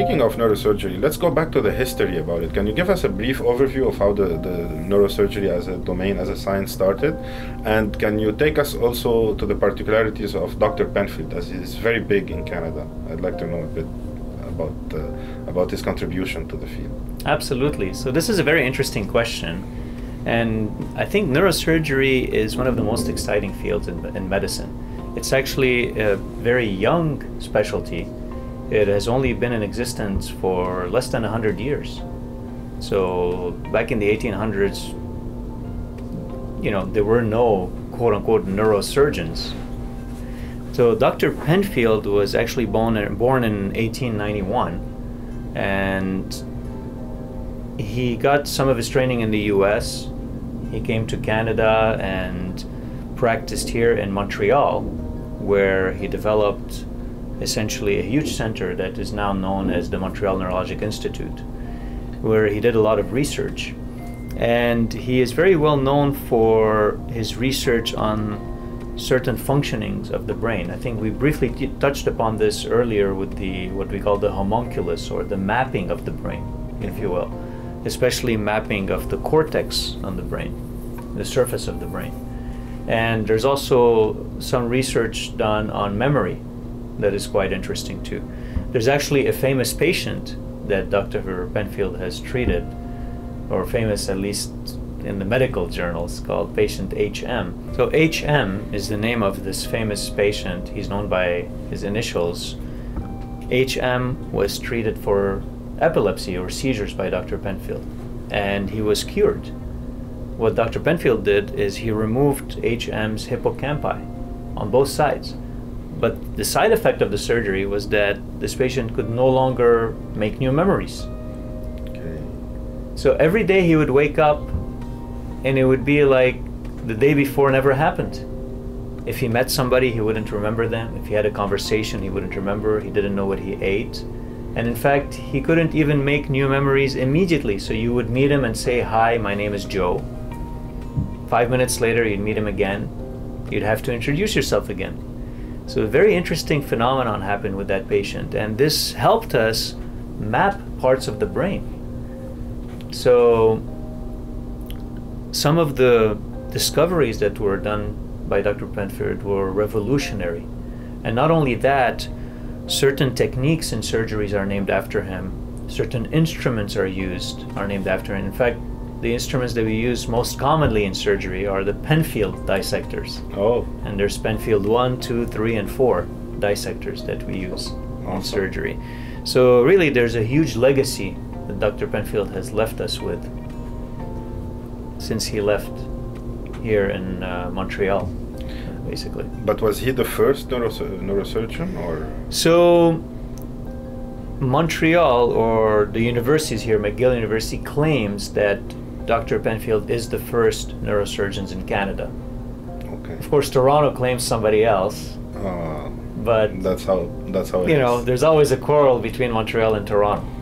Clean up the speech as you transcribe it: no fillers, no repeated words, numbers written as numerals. Speaking of neurosurgery, let's go back to the history about it. Can you give us a brief overview of how the neurosurgery as a domain, as a science started? And can you take us also to the particularities of Dr. Penfield, as he's very big in Canada? I'd like to know a bit about his contribution to the field. Absolutely. So this is a very interesting question. And I think neurosurgery is one of the most exciting fields in medicine. It's actually a very young specialty. It has only been in existence for less than 100 years. So back in the 1800s, you know, there were no quote-unquote neurosurgeons. So Dr. Penfield was actually born in 1891, and he got some of his training in the US. He came to Canada and practiced here in Montreal, where he developed essentially a huge center that is now known as the Montreal Neurologic Institute, where he did a lot of research. And he is very well known for his research on certain functionings of the brain. I think we briefly touched upon this earlier with the what we call the homunculus, or the mapping of the brain, if you will, especially mapping of the cortex on the brain, the surface of the brain. And there's also some research done on memory that is quite interesting too. There's actually a famous patient that Dr. Penfield has treated, or famous at least in the medical journals, called patient H.M. So H.M. is the name of this famous patient. He's known by his initials. H.M. was treated for epilepsy or seizures by Dr. Penfield, and he was cured. What Dr. Penfield did is he removed H.M.'s hippocampi on both sides. But the side effect of the surgery was that this patient could no longer make new memories. Okay. So every day he would wake up and it would be like the day before never happened. If he met somebody, he wouldn't remember them. If he had a conversation, he wouldn't remember. He didn't know what he ate. And in fact, he couldn't even make new memories immediately. So you would meet him and say, "Hi, my name is Joe." 5 minutes later, you'd meet him again. You'd have to introduce yourself again. So a very interesting phenomenon happened with that patient, and this helped us map parts of the brain. So some of the discoveries that were done by Dr. Penfield were revolutionary. And not only that, certain techniques and surgeries are named after him. Certain instruments are named after him. In fact, the instruments that we use most commonly in surgery are the Penfield dissectors. Oh. And there's Penfield 1, 2, 3, and 4 dissectors that we use in surgery. So really there's a huge legacy that Dr. Penfield has left us with since he left here in Montreal, basically. But was he the first neurosurgeon, or? So Montreal, or the universities here, McGill University, claims that Dr. Penfield is the first neurosurgeons in Canada. Okay. Of course, Toronto claims somebody else, but that's how it is. You know, there's always a quarrel between Montreal and Toronto.